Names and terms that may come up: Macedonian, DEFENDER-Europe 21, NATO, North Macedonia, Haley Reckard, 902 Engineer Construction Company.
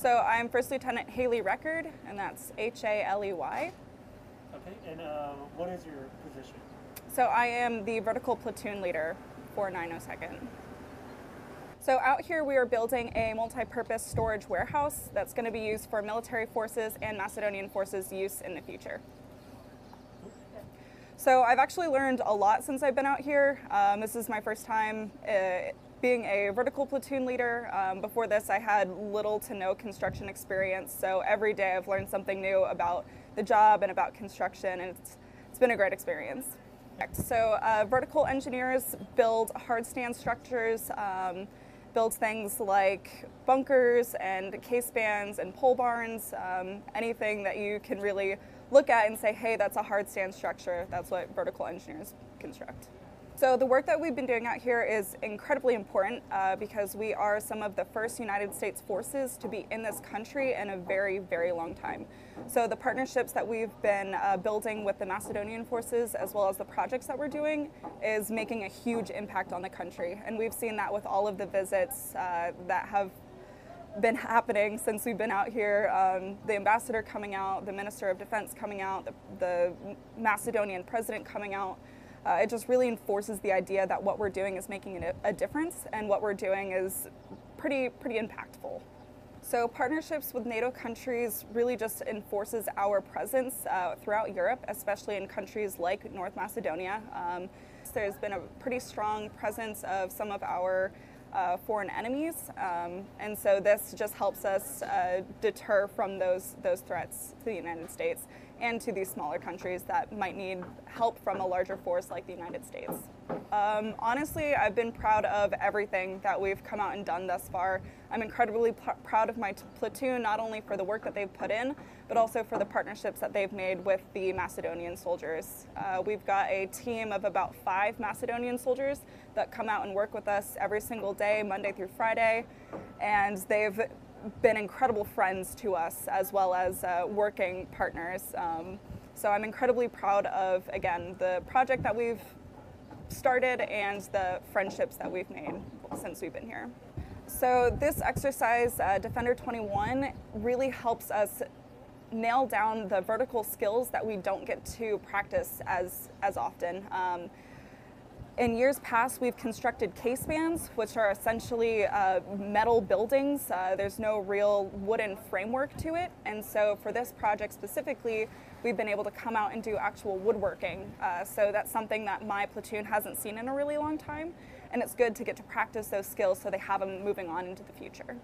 So I'm 1st Lt. Haley Reckard, and that's H-A-L-E-Y. Okay, and what is your position? So I am the vertical platoon leader for 902nd. So out here we are building a multi-purpose storage warehouse that's going to be used for military forces and Macedonian forces use in the future. So I've actually learned a lot since I've been out here. This is my 1st time being a vertical platoon leader. Before this, I had little to no construction experience, so every day I've learned something new about the job and about construction, and it's been a great experience. So vertical engineers build hard stand structures, build things like bunkers and case spans and pole barns, anything that you can really look at and say, hey, that's a hard stand structure. That's what vertical engineers construct. So the work that we've been doing out here is incredibly important because we are some of the 1st United States forces to be in this country in a very, very long time. So the partnerships that we've been building with the Macedonian forces, as well as the projects that we're doing, is making a huge impact on the country. And we've seen that with all of the visits that have been happening since we've been out here. The ambassador coming out, the Minister of Defense coming out, the Macedonian president coming out. It just really enforces the idea that what we're doing is making a difference, and what we're doing is pretty impactful. So partnerships with NATO countries really just enforces our presence throughout Europe, especially in countries like North Macedonia. There's been a pretty strong presence of some of our foreign enemies, and so this just helps us deter from those threats to the United States and to these smaller countries that might need help from a larger force like the United States. Honestly, I've been proud of everything that we've come out and done thus far. I'm incredibly proud of my platoon, not only for the work that they've put in, but also for the partnerships that they've made with the Macedonian soldiers. We've got a team of about 5 Macedonian soldiers that come out and work with us every single day, Monday through Friday, and they've been incredible friends to us, as well as working partners. So I'm incredibly proud of, again, the project that we've started and the friendships that we've made since we've been here. So this exercise, Defender 21, really helps us nail down the vertical skills that we don't get to practice as often. In years past, we've constructed case spans, which are essentially metal buildings. There's no real wooden framework to it. And so for this project specifically, we've been able to come out and do actual woodworking. So that's something that my platoon hasn't seen in a really long time. And it's good to get to practice those skills so they have them moving on into the future.